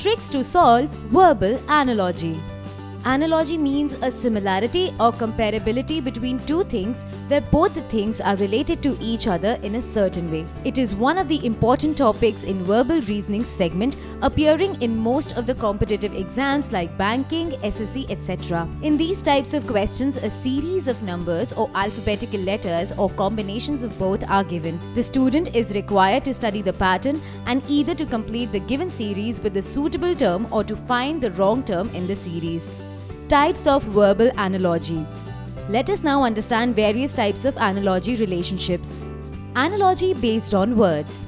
Tricks to solve verbal analogy. Analogy means a similarity or comparability between two things where both things are related to each other in a certain way. It is one of the important topics in verbal reasoning segment, appearing in most of the competitive exams like banking, SSC, etc. In these types of questions, a series of numbers or alphabetical letters or combinations of both are given. The student is required to study the pattern and either to complete the given series with the suitable term or to find the wrong term in the series. Types of verbal analogy. Let us now understand various types of analogy relationships. Analogy based on words.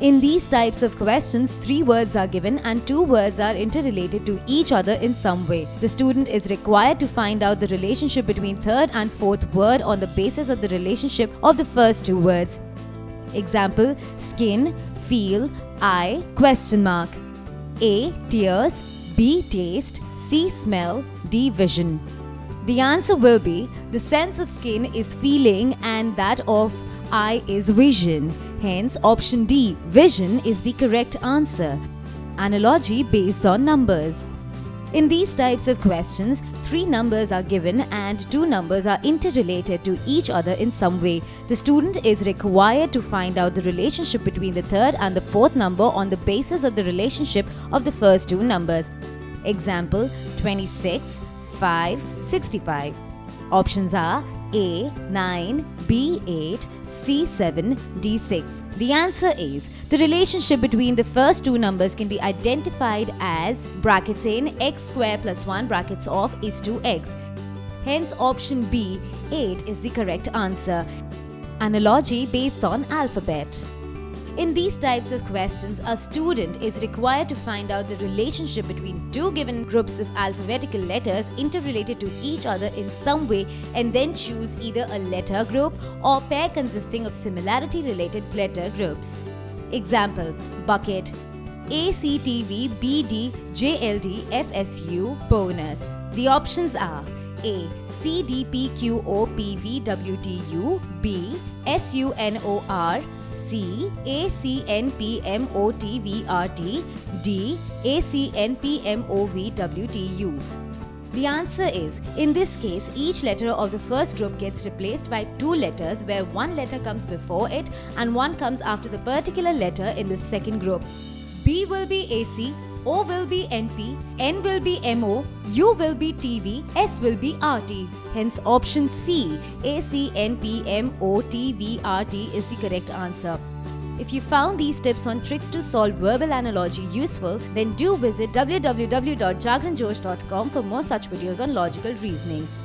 In these types of questions, 3 words are given and 2 words are interrelated to each other in some way. The student is required to find out the relationship between third and fourth word on the basis of the relationship of the first 2 words. Example: skin, feel, I, question mark. A. Tears, B. Taste, C. Smell, D. Vision. The answer will be the sense of skin is feeling and that of eye is vision. Hence, option D, vision, is the correct answer. Analogy based on numbers. In these types of questions, 3 numbers are given and 2 numbers are interrelated to each other in some way. The student is required to find out the relationship between the third and the fourth number on the basis of the relationship of the first 2 numbers. Example: 26, 5, 65. Options are A. 9, B. 8, C. 7, D. 6. The answer is the relationship between the first 2 numbers can be identified as brackets in x square plus 1 brackets off is 2x. Hence, option B, 8, is the correct answer. Analogy based on alphabet. In these types of questions, a student is required to find out the relationship between 2 given groups of alphabetical letters interrelated to each other in some way and then choose either a letter group or pair consisting of similarity related letter groups. Example: bucket, ACTV, BD, JLD, FSU, bonus. The options are A. CDPQOPVWTU, B. SUNOR, C. ACNPMOTVRT, D. ACNPMOVWTU. The answer is, in this case, each letter of the first group gets replaced by 2 letters where 1 letter comes before it and 1 comes after the particular letter in the second group. B will be AC, O will be NP, N will be MO, U will be TV, S will be RT. Hence, option C, ACNPMOTVRT, is the correct answer. If you found these tips on tricks to solve verbal analogy useful, then do visit www.jagranjosh.com for more such videos on logical reasonings.